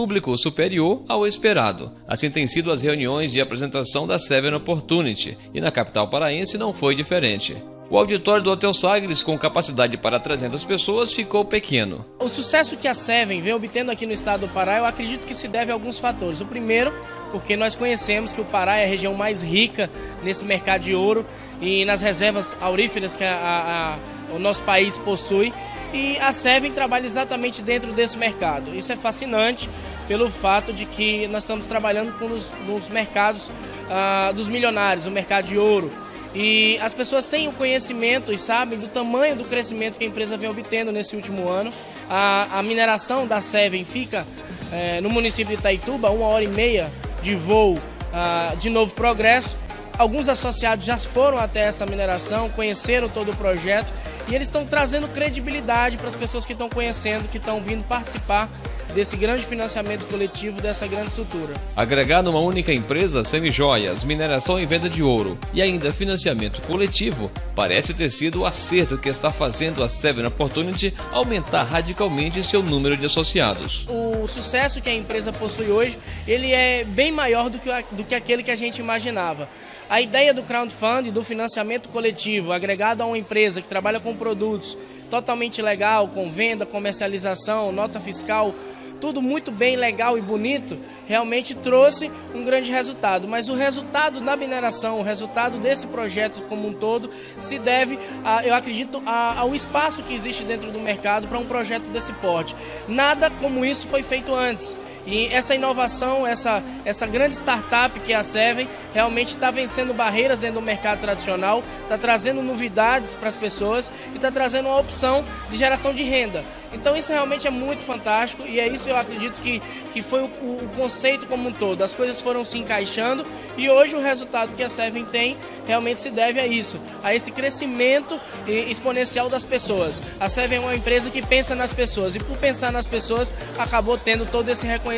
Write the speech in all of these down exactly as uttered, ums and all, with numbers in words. público superior ao esperado. Assim têm sido as reuniões de apresentação da Seven Opportunity, e na capital paraense não foi diferente. O auditório do Hotel Sagres, com capacidade para trezentas pessoas, ficou pequeno. O sucesso que a Seven vem obtendo aqui no estado do Pará, eu acredito que se deve a alguns fatores. O primeiro, porque nós conhecemos que o Pará é a região mais rica nesse mercado de ouro e nas reservas auríferas que a, a, a, o nosso país possui. E a Seven trabalha exatamente dentro desse mercado. Isso é fascinante pelo fato de que nós estamos trabalhando com os, os mercados ah, dos milionários, o mercado de ouro. E as pessoas têm o conhecimento e sabem do tamanho do crescimento que a empresa vem obtendo nesse último ano. A, a mineração da Seven fica é, no município de Itaituba, uma hora e meia de voo ah, de Novo Progresso. Alguns associados já foram até essa mineração, conheceram todo o projeto e eles estão trazendo credibilidade para as pessoas que estão conhecendo, que estão vindo participar desse grande financiamento coletivo, dessa grande estrutura. Agregar numa única empresa semijoias, mineração e venda de ouro e ainda financiamento coletivo parece ter sido o acerto que está fazendo a Seven Opportunity aumentar radicalmente seu número de associados. O sucesso que a empresa possui hoje, ele é bem maior do que, do que aquele que a gente imaginava. A ideia do crowdfunding, do financiamento coletivo, agregado a uma empresa que trabalha com produtos totalmente legal, com venda, comercialização, nota fiscal, tudo muito bem, legal e bonito, realmente trouxe um grande resultado. Mas o resultado da mineração, o resultado desse projeto como um todo, se deve, a, eu acredito, a, ao espaço que existe dentro do mercado para um projeto desse porte. Nada como isso foi feito antes. E essa inovação, essa, essa grande startup que é a Seven, realmente está vencendo barreiras dentro do mercado tradicional, está trazendo novidades para as pessoas e está trazendo uma opção de geração de renda. Então isso realmente é muito fantástico e é isso eu acredito que, que foi o, o conceito como um todo. As coisas foram se encaixando e hoje o resultado que a Seven tem realmente se deve a isso, a esse crescimento exponencial das pessoas. A Seven é uma empresa que pensa nas pessoas e por pensar nas pessoas acabou tendo todo esse reconhecimento.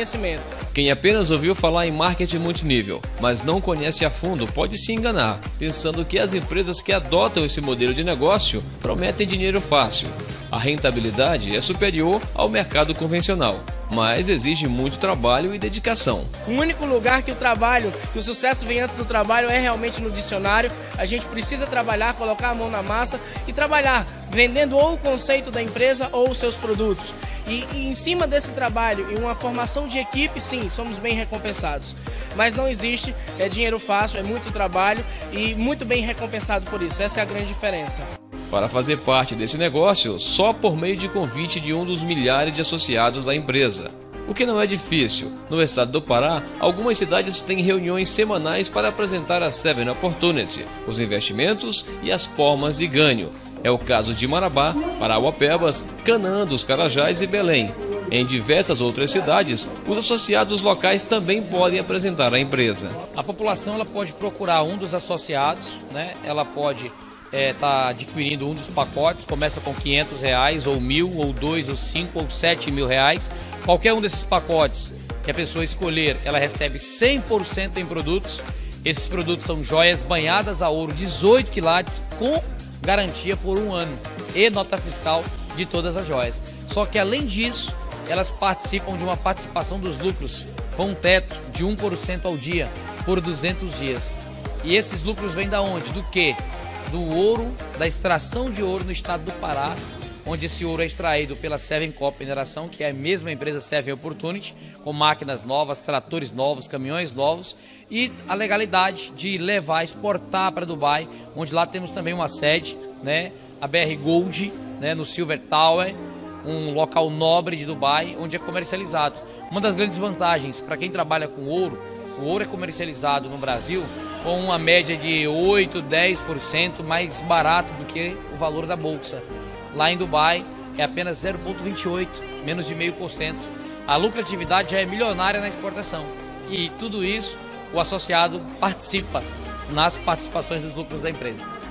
Quem apenas ouviu falar em marketing multinível, mas não conhece a fundo, pode se enganar, pensando que as empresas que adotam esse modelo de negócio prometem dinheiro fácil. A rentabilidade é superior ao mercado convencional, mas exige muito trabalho e dedicação. O único lugar que o trabalho, que o sucesso vem antes do trabalho é realmente no dicionário. A gente precisa trabalhar, colocar a mão na massa e trabalhar vendendo ou o conceito da empresa ou os seus produtos. E, e em cima desse trabalho e uma formação de equipe, sim, somos bem recompensados. Mas não existe, é dinheiro fácil, é muito trabalho e muito bem recompensado por isso. Essa é a grande diferença. Para fazer parte desse negócio, só por meio de convite de um dos milhares de associados da empresa. O que não é difícil. No estado do Pará, algumas cidades têm reuniões semanais para apresentar a Seven Opportunity, os investimentos e as formas de ganho. É o caso de Marabá, Parauapebas, Canandos, Carajás e Belém. Em diversas outras cidades, os associados locais também podem apresentar a empresa. A população ela pode procurar um dos associados, né? Ela pode está é, adquirindo um dos pacotes, começa com quinhentos reais, ou mil, ou dois, ou cinco, ou sete mil reais. Qualquer um desses pacotes que a pessoa escolher, ela recebe cem por cento em produtos. Esses produtos são joias banhadas a ouro, dezoito quilates, com garantia por um ano e nota fiscal de todas as joias. Só que além disso, elas participam de uma participação dos lucros, com um teto de um por cento ao dia, por duzentos dias. E esses lucros vêm da onde? Do quê? Do ouro, da extração de ouro no estado do Pará, onde esse ouro é extraído pela Seven Cop Mineração, que é a mesma empresa Seven Opportunity, com máquinas novas, tratores novos, caminhões novos, e a legalidade de levar, exportar para Dubai, onde lá temos também uma sede, né, a B R Gold, né, no Silver Tower, um local nobre de Dubai, onde é comercializado. Uma das grandes vantagens para quem trabalha com ouro, o ouro é comercializado no Brasil com uma média de oito, dez por cento mais barato do que o valor da bolsa. Lá em Dubai é apenas zero vírgula vinte e oito por cento, menos de zero vírgula cinco por cento. A lucratividade já é milionária na exportação. E tudo isso o associado participa nas participações dos lucros da empresa.